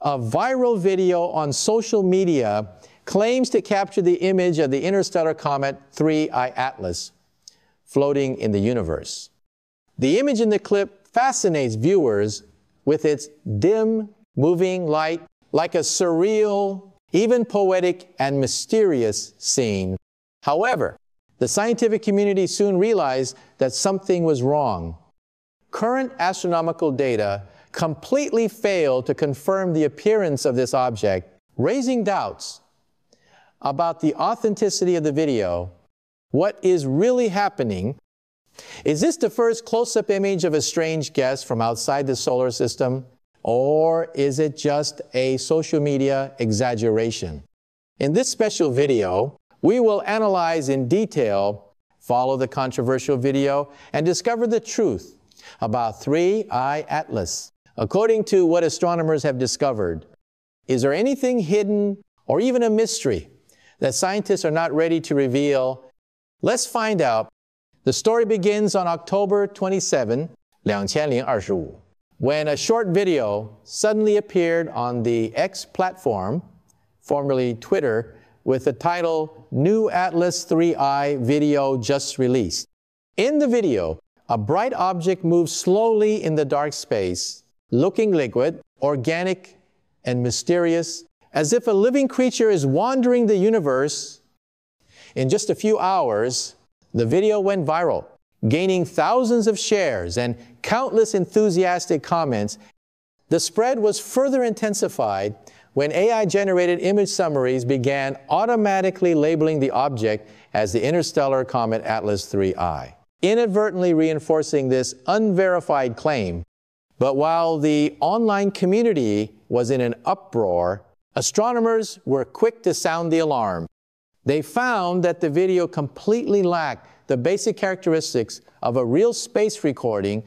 a viral video on social media claims to capture the image of the interstellar comet 3I/ATLAS floating in the universe. The image in the clip fascinates viewers with its dim, moving light, like a surreal, even poetic and mysterious scene. However, the scientific community soon realized that something was wrong. Current astronomical data completely failed to confirm the appearance of this object, raising doubts about the authenticity of the video. What is really happening? Is this the first close-up image of a strange guest from outside the solar system? Or is it just a social media exaggeration? In this special video, we will analyze in detail, follow the controversial video, and discover the truth about 3I/ATLAS. According to what astronomers have discovered, is there anything hidden or even a mystery that scientists are not ready to reveal? Let's find out. The story begins on October 27, 2025, when a short video suddenly appeared on the X platform, formerly Twitter, with the title, "New Atlas 3I Video Just Released." In the video, a bright object moves slowly in the dark space, looking liquid, organic, and mysterious, as if a living creature is wandering the universe. In just a few hours, the video went viral, gaining thousands of shares and countless enthusiastic comments. The spread was further intensified when AI-generated image summaries began automatically labeling the object as the interstellar comet Atlas 3I, inadvertently reinforcing this unverified claim. But while the online community was in an uproar, astronomers were quick to sound the alarm. They found that the video completely lacked the basic characteristics of a real space recording: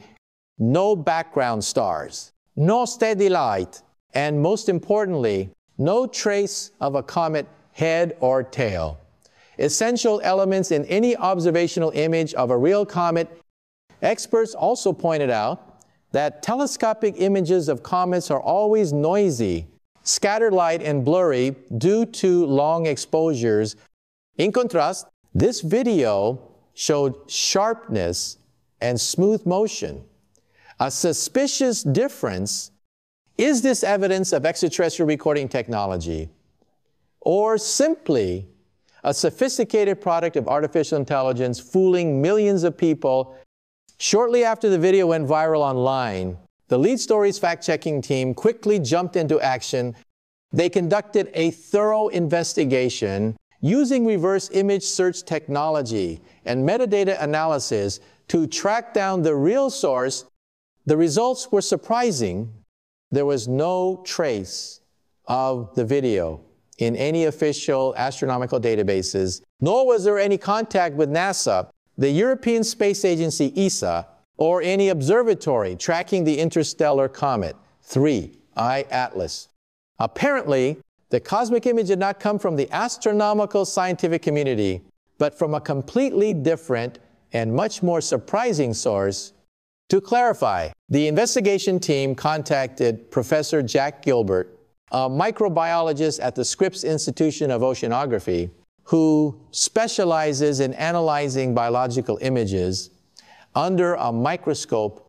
no background stars, no steady light, and most importantly, no trace of a comet head or tail. Essential elements in any observational image of a real comet. Experts also pointed out that telescopic images of comets are always noisy, scattered light and blurry due to long exposures. In contrast, this video showed sharpness and smooth motion, a suspicious difference. Is this evidence of extraterrestrial recording technology, or simply a sophisticated product of artificial intelligence fooling millions of people? Shortly after the video went viral online, the Lead Stories fact-checking team quickly jumped into action. They conducted a thorough investigation using reverse image search technology and metadata analysis to track down the real source. The results were surprising. There was no trace of the video in any official astronomical databases, nor was there any contact with NASA, the European Space Agency ESA, or any observatory tracking the interstellar comet 3I/ATLAS. Apparently, the cosmic image did not come from the astronomical scientific community, but from a completely different and much more surprising source. To clarify, the investigation team contacted Professor Jack Gilbert, a microbiologist at the Scripps Institution of Oceanography, who specializes in analyzing biological images under a microscope.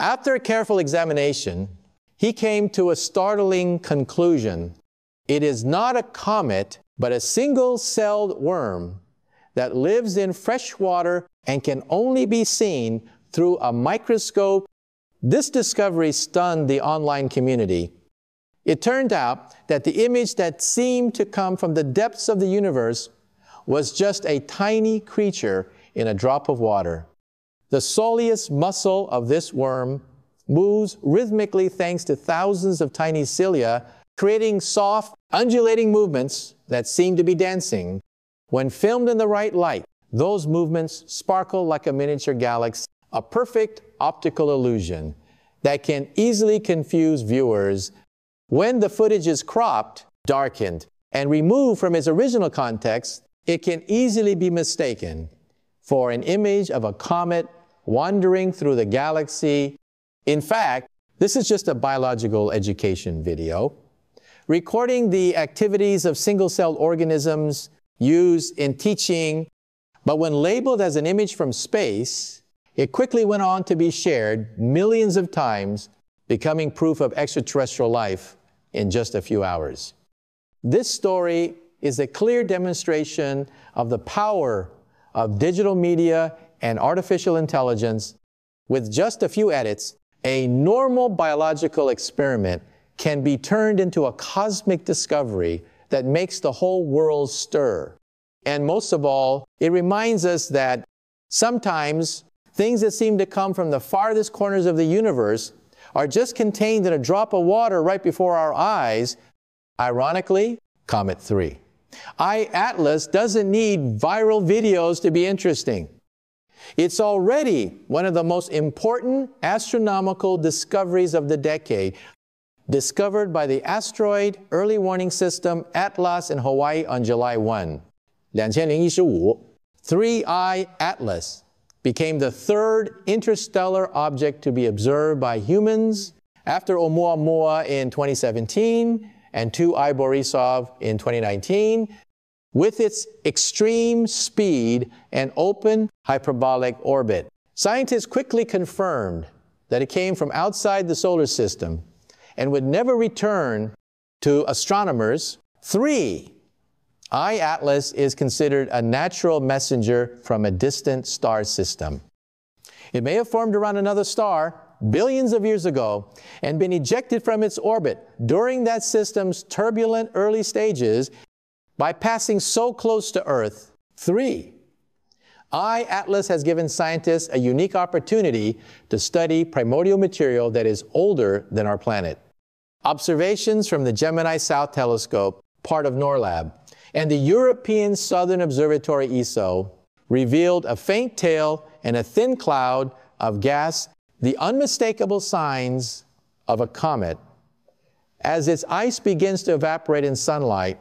After a careful examination, he came to a startling conclusion. It is not a comet, but a single-celled worm that lives in fresh water and can only be seen through a microscope. This discovery stunned the online community. It turned out that the image that seemed to come from the depths of the universe was just a tiny creature in a drop of water. The soleus muscle of this worm moves rhythmically thanks to thousands of tiny cilia, creating soft, undulating movements that seem to be dancing. When filmed in the right light, those movements sparkle like a miniature galaxy, a perfect optical illusion that can easily confuse viewers. When the footage is cropped, darkened, and removed from its original context, it can easily be mistaken for an image of a comet wandering through the galaxy. In fact, this is just a biological education video recording the activities of single-celled organisms used in teaching, but when labeled as an image from space, it quickly went on to be shared millions of times, becoming proof of extraterrestrial life in just a few hours. This story is a clear demonstration of the power of digital media and artificial intelligence. With just a few edits, a normal biological experiment can be turned into a cosmic discovery that makes the whole world stir. And most of all, it reminds us that sometimes things that seem to come from the farthest corners of the universe are just contained in a drop of water right before our eyes. Ironically, Comet 3. 3I/ATLAS doesn't need viral videos to be interesting. It's already one of the most important astronomical discoveries of the decade, discovered by the asteroid early warning system ATLAS in Hawaii on July 1. 2015, 3I/ATLAS became the third interstellar object to be observed by humans after Oumuamua in 2017 and 2I/Borisov in 2019. With its extreme speed and open hyperbolic orbit, scientists quickly confirmed that it came from outside the solar system and would never return to astronomers. 3I/ATLAS is considered a natural messenger from a distant star system. It may have formed around another star billions of years ago and been ejected from its orbit during that system's turbulent early stages. By passing so close to Earth, 3I/ATLAS has given scientists a unique opportunity to study primordial material that is older than our planet. Observations from the Gemini South Telescope, part of NOIRLab, and the European Southern Observatory, ESA, revealed a faint tail and a thin cloud of gas, the unmistakable signs of a comet, as its ice begins to evaporate in sunlight.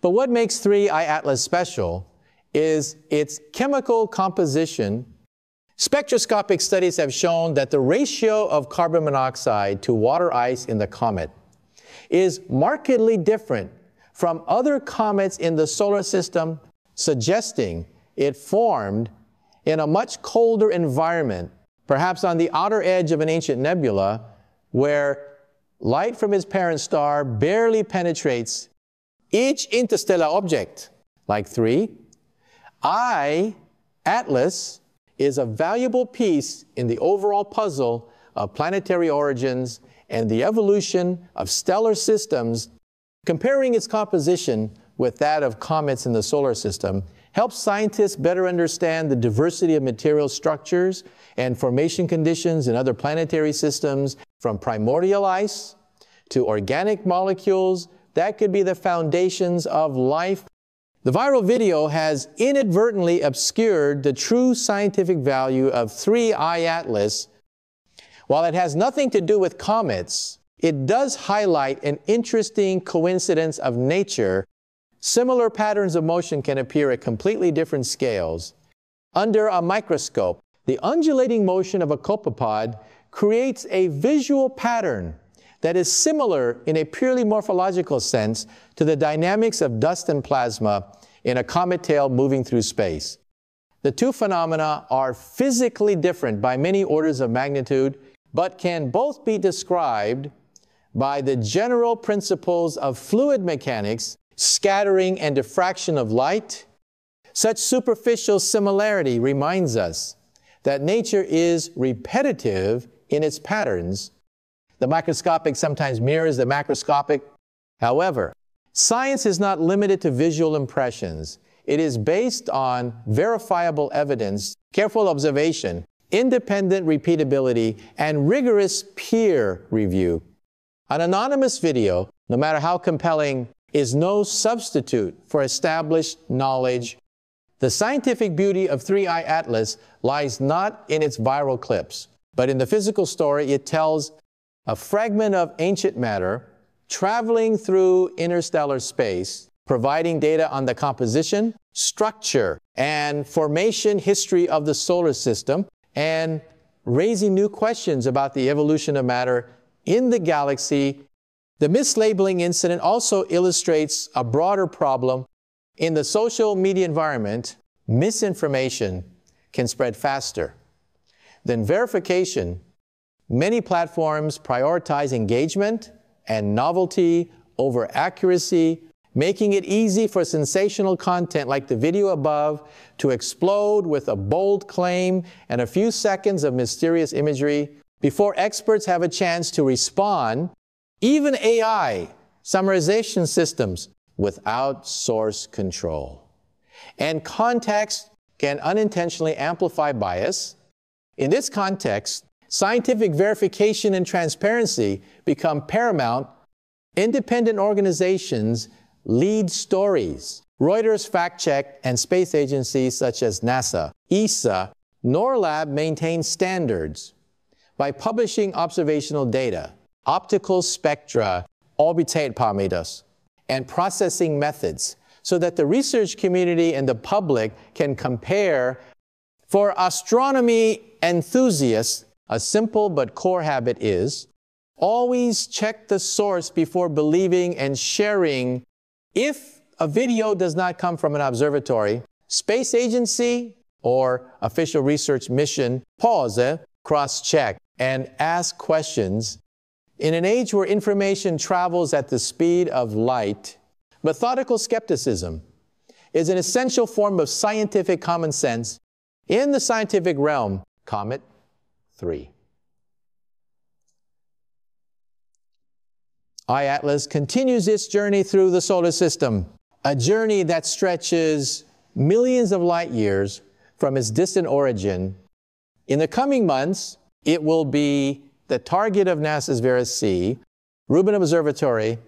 But what makes 3I/ATLAS special is its chemical composition. Spectroscopic studies have shown that the ratio of carbon monoxide to water ice in the comet is markedly different from other comets in the solar system, suggesting it formed in a much colder environment, perhaps on the outer edge of an ancient nebula, where light from its parent star barely penetrates. Each interstellar object, like 3I/ATLAS, is a valuable piece in the overall puzzle of planetary origins and the evolution of stellar systems. Comparing its composition with that of comets in the solar system helps scientists better understand the diversity of material structures and formation conditions in other planetary systems, from primordial ice to organic molecules that could be the foundations of life. The viral video has inadvertently obscured the true scientific value of 3I/ATLAS. While it has nothing to do with comets, it does highlight an interesting coincidence of nature. Similar patterns of motion can appear at completely different scales. Under a microscope, the undulating motion of a copepod creates a visual pattern that is similar in a purely morphological sense to the dynamics of dust and plasma in a comet tail moving through space. The two phenomena are physically different by many orders of magnitude, but can both be described by the general principles of fluid mechanics, scattering and diffraction of light. Such superficial similarity reminds us that nature is repetitive in its patterns. The microscopic sometimes mirrors the macroscopic. However, science is not limited to visual impressions. It is based on verifiable evidence, careful observation, independent repeatability, and rigorous peer review. An anonymous video, no matter how compelling, is no substitute for established knowledge. The scientific beauty of 3I/ATLAS lies not in its viral clips, but in the physical story it tells. A fragment of ancient matter traveling through interstellar space, providing data on the composition, structure, and formation history of the solar system, and raising new questions about the evolution of matter in the galaxy. The mislabeling incident also illustrates a broader problem. In the social media environment, misinformation can spread faster than verification. Many platforms prioritize engagement and novelty over accuracy, making it easy for sensational content like the video above to explode with a bold claim and a few seconds of mysterious imagery before experts have a chance to respond. Even AI summarization systems without source control. And context can unintentionally amplify bias. In this context, scientific verification and transparency become paramount. Independent organizations, Lead Stories, Reuters Fact Check, and space agencies such as NASA, ESA, NOIRLab maintain standards by publishing observational data, optical spectra, orbitate parameters, and processing methods so that the research community and the public can compare. For astronomy enthusiasts, a simple but core habit is always check the source before believing and sharing. If a video does not come from an observatory, space agency, or official research mission, pause, cross-check, and ask questions. In an age where information travels at the speed of light, methodical skepticism is an essential form of scientific common sense in the scientific realm. Comet 3. I/ATLAS continues its journey through the solar system, a journey that stretches millions of light years from its distant origin. In the coming months, it will be the target of NASA's Vera C. Rubin Observatory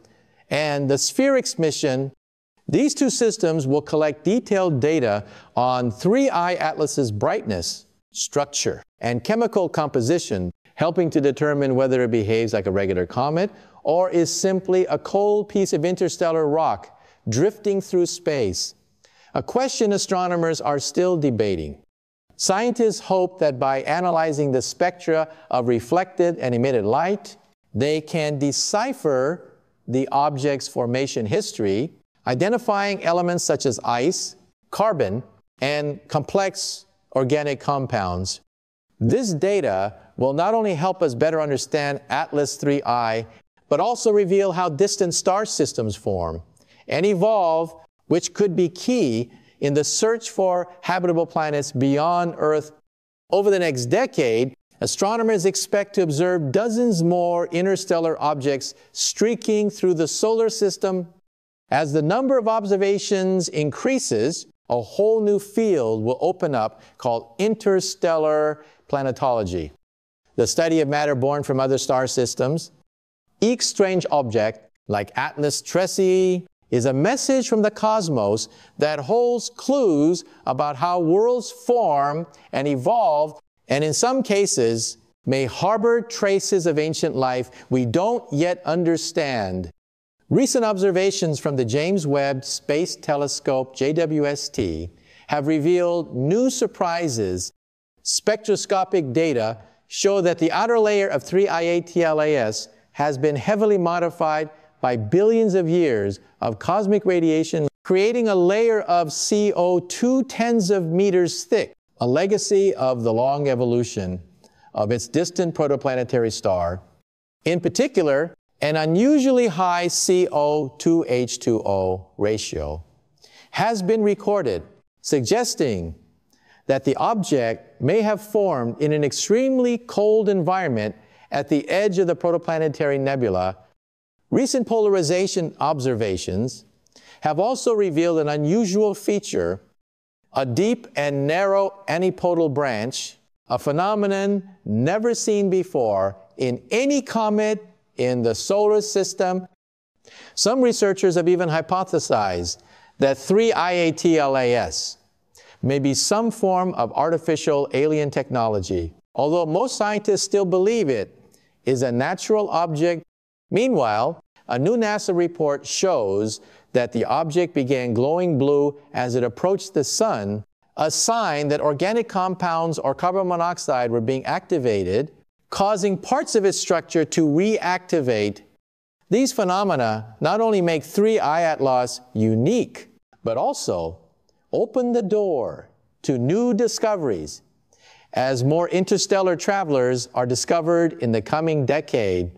and the SPHEREx mission. These two systems will collect detailed data on 3I/ATLAS's brightness, structure, and chemical composition, helping to determine whether it behaves like a regular comet or is simply a cold piece of interstellar rock drifting through space, a question astronomers are still debating. Scientists hope that by analyzing the spectra of reflected and emitted light, they can decipher the object's formation history, identifying elements such as ice, carbon, and complex organic compounds. This data will not only help us better understand Atlas 3I, but also reveal how distant star systems form and evolve, which could be key in the search for habitable planets beyond Earth. Over the next decade, astronomers expect to observe dozens more interstellar objects streaking through the solar system. As the number of observations increases, a whole new field will open up called interstellar planetology, the study of matter born from other star systems. Each strange object, like Atlas Tressi, is a message from the cosmos that holds clues about how worlds form and evolve, and in some cases may harbor traces of ancient life we don't yet understand. Recent observations from the James Webb Space Telescope, JWST, have revealed new surprises. Spectroscopic data show that the outer layer of 3I/ATLAS has been heavily modified by billions of years of cosmic radiation, creating a layer of CO2 tens of meters thick, a legacy of the long evolution of its distant protoplanetary star. In particular, an unusually high CO2H2O ratio has been recorded, suggesting that the object may have formed in an extremely cold environment at the edge of the protoplanetary nebula. Recent polarization observations have also revealed an unusual feature, a deep and narrow antipodal branch, a phenomenon never seen before in any comet in the solar system. Some researchers have even hypothesized that 3I/ATLAS may be some form of artificial alien technology, although most scientists still believe it is a natural object. Meanwhile, a new NASA report shows that the object began glowing blue as it approached the sun, a sign that organic compounds or carbon monoxide were being activated, causing parts of its structure to reactivate. These phenomena not only make 3I/ATLAS unique, but also open the door to new discoveries as more interstellar travelers are discovered in the coming decade.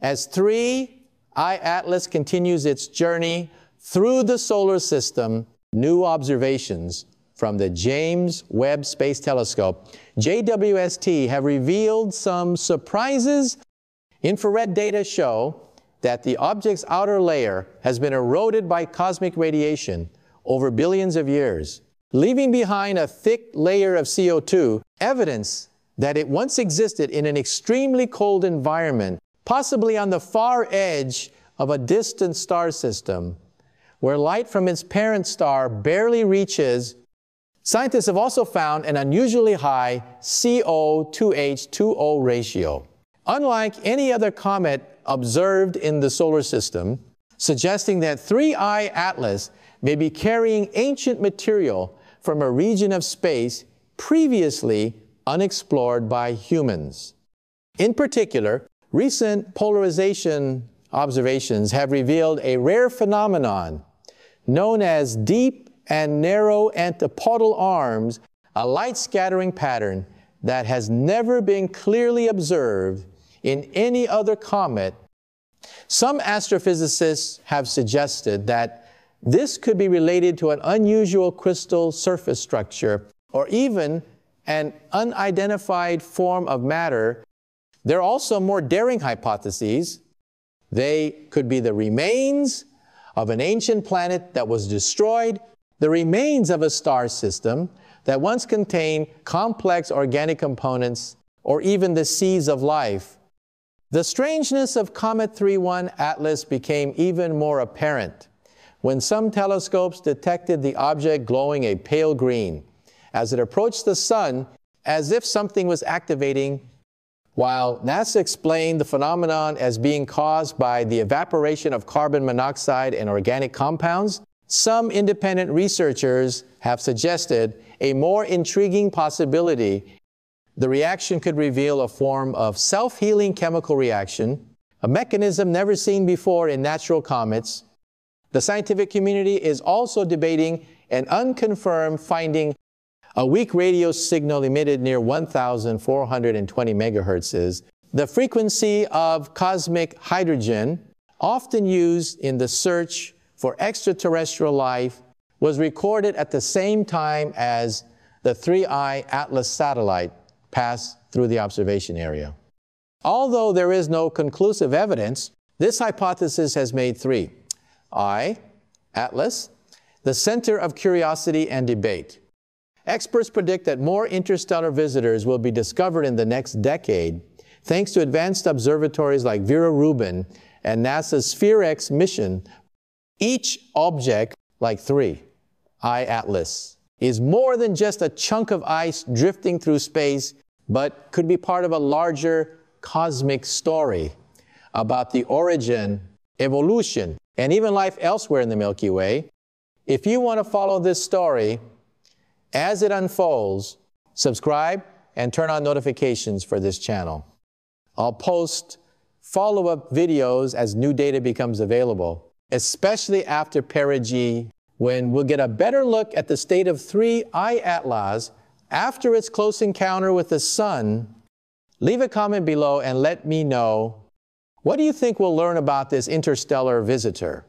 As 3I/ATLAS continues its journey through the solar system, new observations from the James Webb Space Telescope, JWST, have revealed some surprises. Infrared data show that the object's outer layer has been eroded by cosmic radiation over billions of years, leaving behind a thick layer of CO2, evidence that it once existed in an extremely cold environment, possibly on the far edge of a distant star system, where light from its parent star barely reaches. Scientists have also found an unusually high CO2H2O ratio, unlike any other comet observed in the solar system, suggesting that 3I/ATLAS may be carrying ancient material from a region of space previously unexplored by humans. In particular, recent polarization observations have revealed a rare phenomenon known as deep and narrow antipodal arms, a light scattering pattern that has never been clearly observed in any other comet. Some astrophysicists have suggested that this could be related to an unusual crystal surface structure or even an unidentified form of matter. There are also more daring hypotheses. They could be the remains of an ancient planet that was destroyed, the remains of a star system that once contained complex organic components, or even the seeds of life. The strangeness of Comet 3I/ATLAS became even more apparent when some telescopes detected the object glowing a pale green as it approached the sun, as if something was activating, while NASA explained the phenomenon as being caused by the evaporation of carbon monoxide and organic compounds. Some independent researchers have suggested a more intriguing possibility. The reaction could reveal a form of self-healing chemical reaction, a mechanism never seen before in natural comets. The scientific community is also debating an unconfirmed finding. A weak radio signal emitted near 1,420 megahertz is the frequency of cosmic hydrogen, often used in the search for extraterrestrial life, was recorded at the same time as the 3I/ATLAS satellite passed through the observation area. Although there is no conclusive evidence, this hypothesis has made 3I/ATLAS the center of curiosity and debate. Experts predict that more interstellar visitors will be discovered in the next decade, thanks to advanced observatories like Vera Rubin and NASA's SPHEREx mission. Each object, like 3I/ATLAS, is more than just a chunk of ice drifting through space, but could be part of a larger cosmic story about the origin, evolution, and even life elsewhere in the Milky Way. If you want to follow this story as it unfolds, subscribe and turn on notifications for this channel. I'll post follow-up videos as new data becomes available, especially after perigee, when we'll get a better look at the state of 3I/ATLAS after its close encounter with the sun. Leave a comment below and let me know, what do you think we'll learn about this interstellar visitor?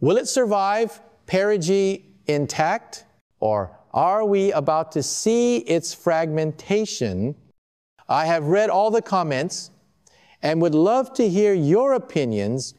Will it survive perigee intact, or are we about to see its fragmentation? I have read all the comments and would love to hear your opinions